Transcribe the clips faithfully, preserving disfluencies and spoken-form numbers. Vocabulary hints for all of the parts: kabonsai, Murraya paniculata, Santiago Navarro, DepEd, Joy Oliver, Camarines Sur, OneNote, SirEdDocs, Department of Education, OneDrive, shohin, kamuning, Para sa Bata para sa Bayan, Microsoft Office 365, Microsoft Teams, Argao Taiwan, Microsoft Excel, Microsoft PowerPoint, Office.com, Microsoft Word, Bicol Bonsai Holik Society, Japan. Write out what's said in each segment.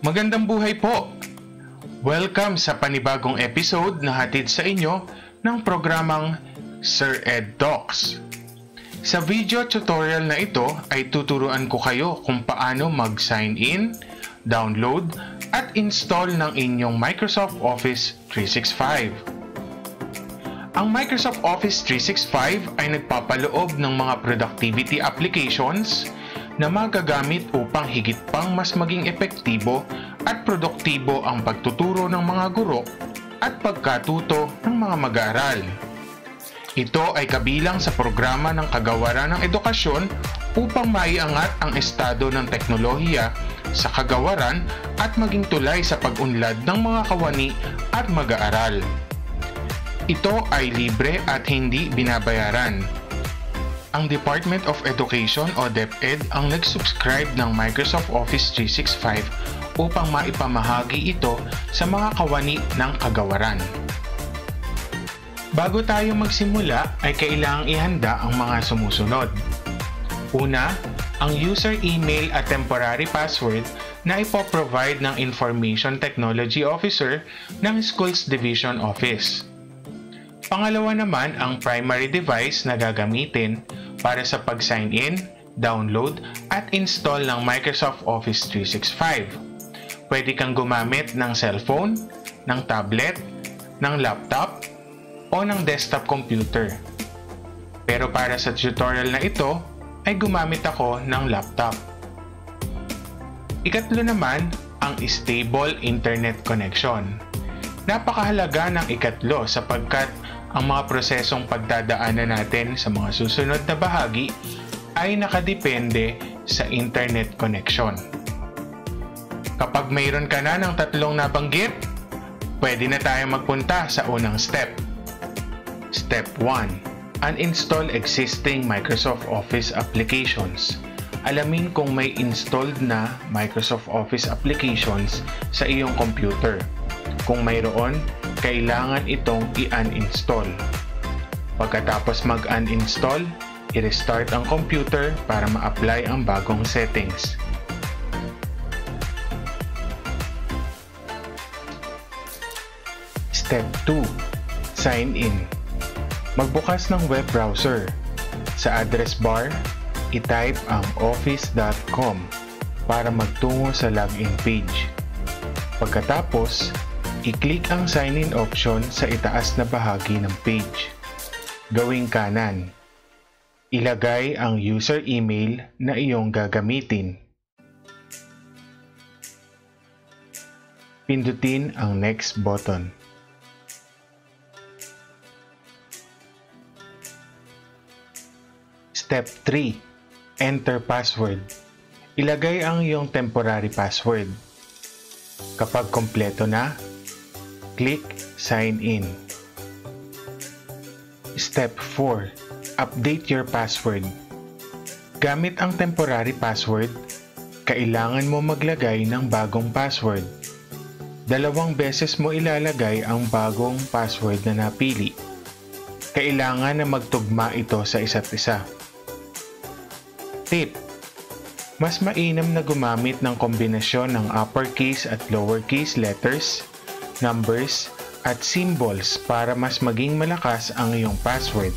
Magandang buhay po! Welcome sa panibagong episode na hatid sa inyo ng programang SirEdDocs. Sa video tutorial na ito ay tuturuan ko kayo kung paano mag-sign in, download at install ng inyong Microsoft Office three sixty-five. Ang Microsoft Office three sixty-five ay nagpapaloob ng mga productivity applications na magagamit upang higit pang mas maging epektibo at produktibo ang pagtuturo ng mga guro at pagkatuto ng mga mag-aaral. Ito ay kabilang sa programa ng Kagawaran ng Edukasyon upang maiangat ang estado ng teknolohiya sa kagawaran at maging tulay sa pag-unlad ng mga kawani at mag-aaral. Ito ay libre at hindi binabayaran. Ang Department of Education o DepEd ang nag-subscribe ng Microsoft Office three sixty-five upang maipamahagi ito sa mga kawani ng kagawaran. Bago tayo magsimula ay kailangang ihanda ang mga sumusunod. Una, ang user email at temporary password na ipoprovide ng Information Technology Officer ng Schools Division Office. Pangalawa naman ang primary device na gagamitin para sa pag-sign in, download at install ng Microsoft Office three sixty-five. Pwede kang gumamit ng cellphone, ng tablet, ng laptop, o ng desktop computer. Pero para sa tutorial na ito, ay gumamit ako ng laptop. Ikatlo naman ang stable internet connection. Napakahalaga ng ikatlo sapagkat ang mga prosesong pagdadaanan natin sa mga susunod na bahagi ay nakadepende sa internet connection. Kapag mayroon ka na ng tatlong nabanggit, pwede na tayo magpunta sa unang step. Step one. Uninstall existing Microsoft Office applications. Alamin kung may installed na Microsoft Office applications sa iyong computer. Kung mayroon, kailangan itong i-uninstall. Pagkatapos mag-uninstall, i-restart ang computer para ma-apply ang bagong settings. Step two. Sign in. Magbukas ng web browser. Sa address bar, i-type ang office dot com para magtungo sa login page. Pagkatapos, i-click ang sign-in option sa itaas na bahagi ng page. Gawing kanan. Ilagay ang user email na iyong gagamitin. Pindutin ang next button. Step three. Enter password. Ilagay ang iyong temporary password. Kapag kompleto na, click Sign In. Step four. Update your password. Gamit ang temporary password, kailangan mo maglagay ng bagong password. Dalawang beses mo ilalagay ang bagong password na napili. Kailangan na magtugma ito sa isa't isa. Tip: mas mainam na gumamit ng kombinasyon ng uppercase at lowercase letters, numbers at symbols para mas maging malakas ang iyong password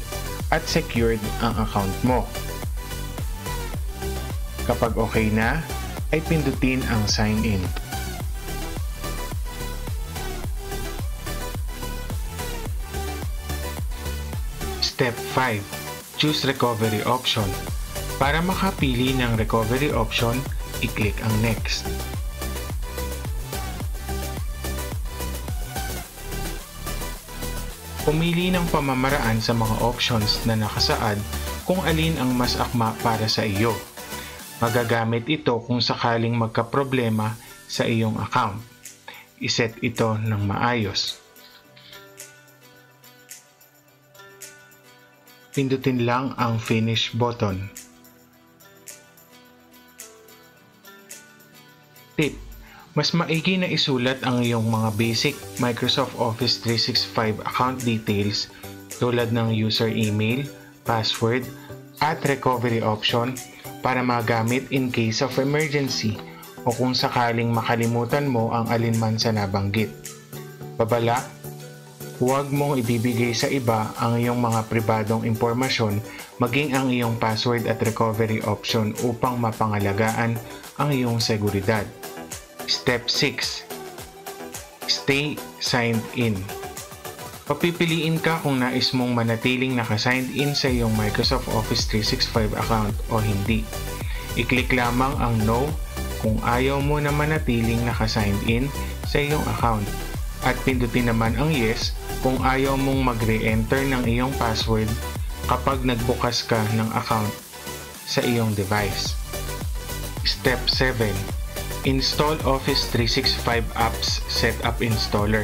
at secured ang account mo. Kapag okay na, ay pindutin ang sign in. Step five. Choose recovery option. Para makapili ng recovery option, i-click ang next. Pumili ng pamamaraan sa mga options na nakasaad kung alin ang mas akma para sa iyo. Magagamit ito kung sakaling magkaproblema sa iyong account. I-set ito ng maayos. Pindutin lang ang Finish button. Tip: mas maigi na isulat ang iyong mga basic Microsoft Office three sixty-five account details tulad ng user email, password, at recovery option para magamit in case of emergency o kung sakaling makalimutan mo ang alinman sa nabanggit. Babala, huwag mong ibibigay sa iba ang iyong mga pribadong impormasyon maging ang iyong password at recovery option upang mapangalagaan ang iyong seguridad. Step six. Stay signed in. Papipiliin ka kung nais mong manatiling nakasigned in sa iyong Microsoft Office three sixty-five account o hindi. I-click lamang ang No kung ayaw mo na manatiling nakasigned in sa iyong account at pindutin naman ang Yes kung ayaw mong mag-re-enter ng iyong password kapag nagbukas ka ng account sa iyong device. Step seven. Install Office three sixty-five Apps Setup Installer.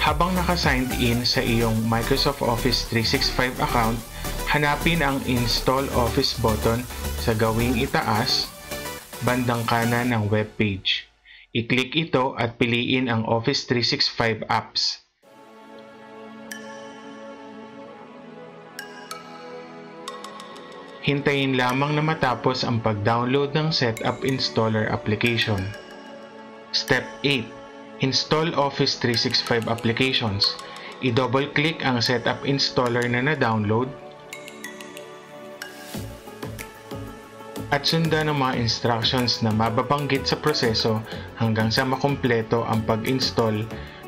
Habang naka-signed in sa iyong Microsoft Office three sixty-five account, hanapin ang Install Office button sa gawing itaas, bandang kanan ng web page. I-click ito at piliin ang Office three sixty-five Apps. Hintayin lamang na matapos ang pag-download ng Setup Installer application. Step eight. Install Office three sixty-five applications. I-double-click ang Setup Installer na na-download at sundan ang mga instructions na mababanggit sa proseso hanggang sa makumpleto ang pag-install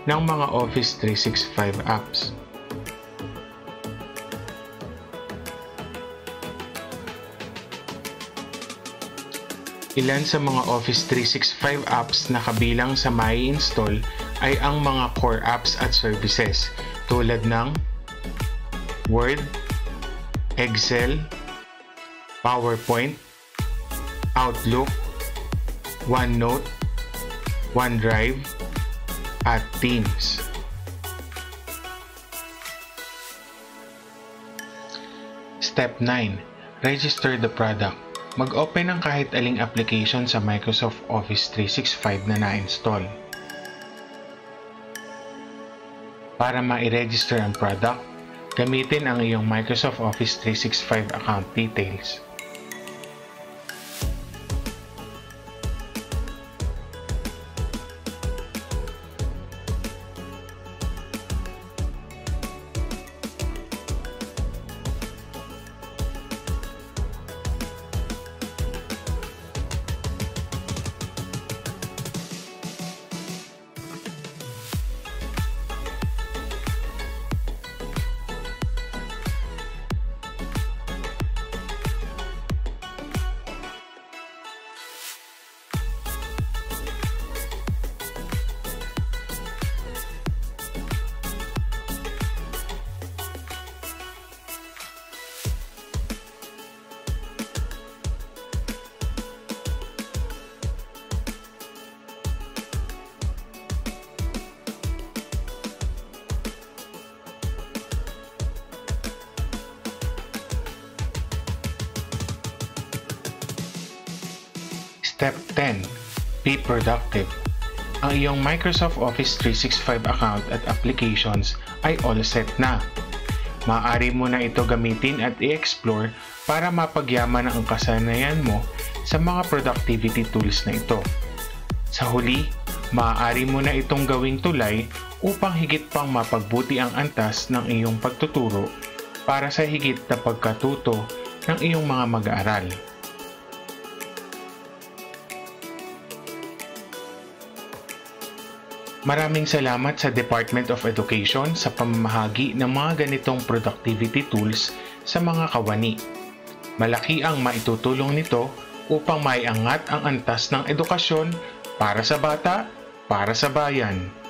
ng mga Office three sixty-five apps. Ilan sa mga Office three sixty-five apps na kabilang sa mai-install ay ang mga core apps at services tulad ng Word, Excel, PowerPoint, Outlook, OneNote, OneDrive, at Teams. Step nine. Register the product. Mag-open ng kahit aling application sa Microsoft Office three sixty-five na na-install. Para ma-register ang product, gamitin ang iyong Microsoft Office three sixty-five account details. Step ten. Be productive. Ang iyong Microsoft Office three sixty-five account at applications ay all set na. Maaari mo na ito gamitin at i-explore para mapagyaman ang kasanayan mo sa mga productivity tools na ito. Sa huli, maaari mo na itong gawing tulay upang higit pang mapagbuti ang antas ng iyong pagtuturo para sa higit na pagkatuto ng iyong mga mag-aaral. Maraming salamat sa Department of Education sa pamamahagi ng mga ganitong productivity tools sa mga kawani. Malaki ang maitutulong nito upang maiangat ang antas ng edukasyon para sa bata, para sa bayan.